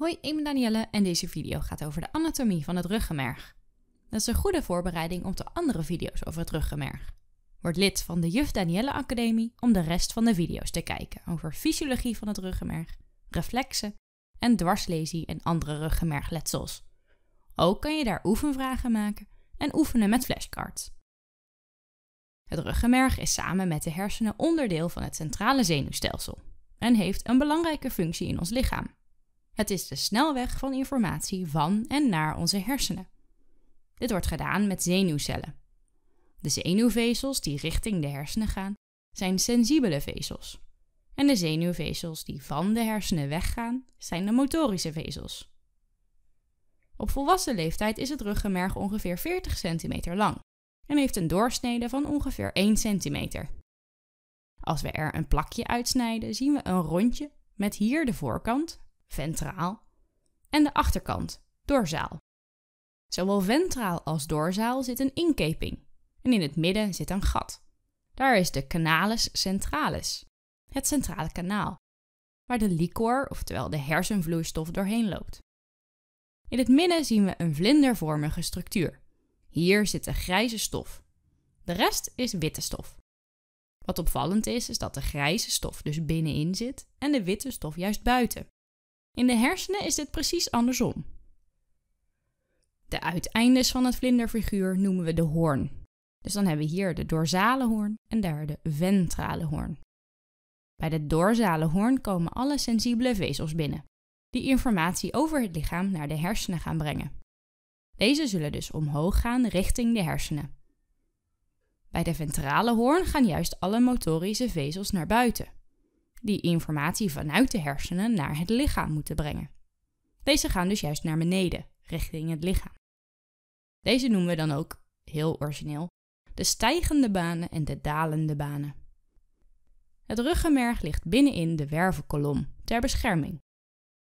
Hoi, ik ben Danielle en deze video gaat over de anatomie van het ruggenmerg. Dat is een goede voorbereiding op de andere video's over het ruggenmerg. Word lid van de Juf Danielle Academie om de rest van de video's te kijken over fysiologie van het ruggenmerg, reflexen en dwarslesie en andere ruggenmergletsels. Ook kan je daar oefenvragen maken en oefenen met flashcards. Het ruggenmerg is samen met de hersenen onderdeel van het centrale zenuwstelsel en heeft een belangrijke functie in ons lichaam. Het is de snelweg van informatie van en naar onze hersenen. Dit wordt gedaan met zenuwcellen. De zenuwvezels die richting de hersenen gaan, zijn sensibele vezels. En de zenuwvezels die van de hersenen weggaan, zijn de motorische vezels. Op volwassen leeftijd is het ruggenmerg ongeveer 40 centimeter lang en heeft een doorsnede van ongeveer 1 centimeter. Als we er een plakje uitsnijden, zien we een rondje met hier de voorkant, ventraal, en de achterkant, dorsaal. Zowel ventraal als dorsaal zit een inkeping en in het midden zit een gat. Daar is de canalis centralis, het centrale kanaal, waar de liquor, oftewel de hersenvloeistof, doorheen loopt. In het midden zien we een vlindervormige structuur. Hier zit de grijze stof. De rest is witte stof. Wat opvallend is dat de grijze stof dus binnenin zit en de witte stof juist buiten. In de hersenen is dit precies andersom. De uiteindes van het vlinderfiguur noemen we de hoorn. Dus dan hebben we hier de dorsale hoorn en daar de ventrale hoorn. Bij de dorsale hoorn komen alle sensibele vezels binnen, die informatie over het lichaam naar de hersenen gaan brengen. Deze zullen dus omhoog gaan richting de hersenen. Bij de ventrale hoorn gaan juist alle motorische vezels naar buiten, die informatie vanuit de hersenen naar het lichaam moeten brengen. Deze gaan dus juist naar beneden, richting het lichaam. Deze noemen we dan ook, heel origineel, de stijgende banen en de dalende banen. Het ruggenmerg ligt binnenin de wervelkolom, ter bescherming.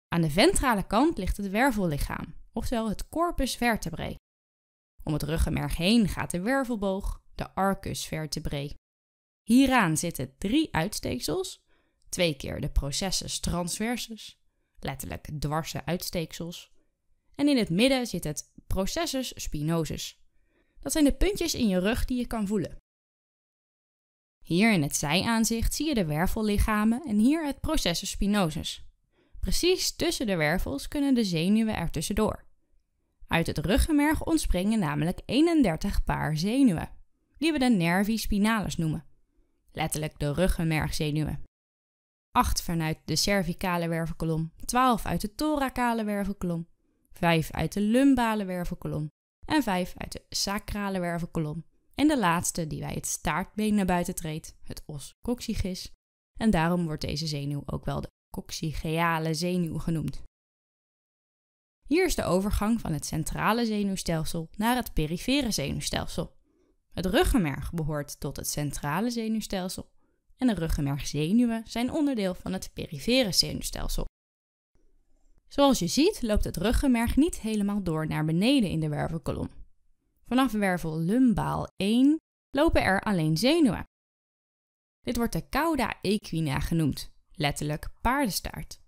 Aan de ventrale kant ligt het wervellichaam, oftewel het corpus vertebrae. Om het ruggenmerg heen gaat de wervelboog, de arcus vertebrae. Hieraan zitten 3 uitsteeksels, 2 keer de processus transversus, letterlijk dwarse uitsteeksels. En in het midden zit het processus spinosus. Dat zijn de puntjes in je rug die je kan voelen. Hier in het zijaanzicht zie je de wervellichamen en hier het processus spinosus. Precies tussen de wervels kunnen de zenuwen er tussendoor. Uit het ruggenmerg ontspringen namelijk 31 paar zenuwen, die we de nervi spinalis noemen, letterlijk de ruggenmergzenuwen. 8 vanuit de cervicale wervelkolom, 12 uit de thoracale wervelkolom, 5 uit de lumbale wervelkolom en 5 uit de sacrale wervelkolom. En de laatste die bij het staartbeen naar buiten treedt, het os coccygis. En daarom wordt deze zenuw ook wel de coccygeale zenuw genoemd. Hier is de overgang van het centrale zenuwstelsel naar het perifere zenuwstelsel. Het ruggenmerg behoort tot het centrale zenuwstelsel en de ruggenmergzenuwen zijn onderdeel van het perifere zenuwstelsel. Zoals je ziet loopt het ruggenmerg niet helemaal door naar beneden in de wervelkolom. Vanaf wervel lumbaal 1 lopen er alleen zenuwen. Dit wordt de cauda equina genoemd, letterlijk paardenstaart.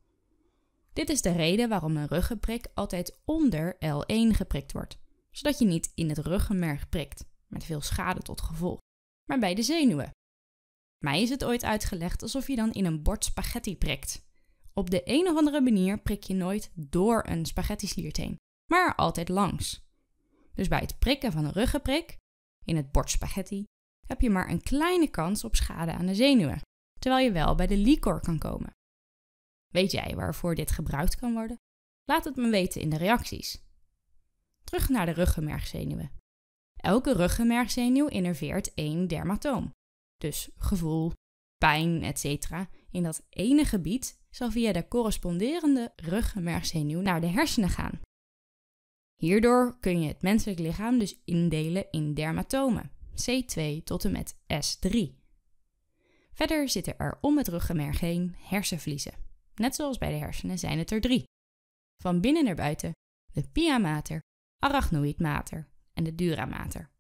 Dit is de reden waarom een ruggenprik altijd onder L1 geprikt wordt, zodat je niet in het ruggenmerg prikt, met veel schade tot gevolg, maar bij de zenuwen. Mij is het ooit uitgelegd alsof je dan in een bord spaghetti prikt. Op de een of andere manier prik je nooit door een spaghettisliert heen, maar altijd langs. Dus bij het prikken van een ruggenprik, in het bord spaghetti, heb je maar een kleine kans op schade aan de zenuwen, terwijl je wel bij de liquor kan komen. Weet jij waarvoor dit gebruikt kan worden? Laat het me weten in de reacties. Terug naar de ruggenmergzenuwen. Elke ruggenmergzenuw innerveert 1 dermatoom. Dus gevoel, pijn, etc. in dat ene gebied zal via de corresponderende ruggenmergzenuw naar de hersenen gaan. Hierdoor kun je het menselijk lichaam dus indelen in dermatomen, C2 tot en met S3. Verder zitten er om het ruggenmerg heen hersenvliezen. Net zoals bij de hersenen zijn het er 3. Van binnen naar buiten de pia mater, arachnoïd mater en de dura mater.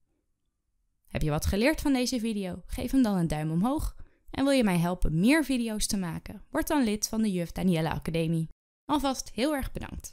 Heb je wat geleerd van deze video? Geef hem dan een duim omhoog. En wil je mij helpen meer video's te maken? Word dan lid van de Juf Danielle Academie. Alvast heel erg bedankt.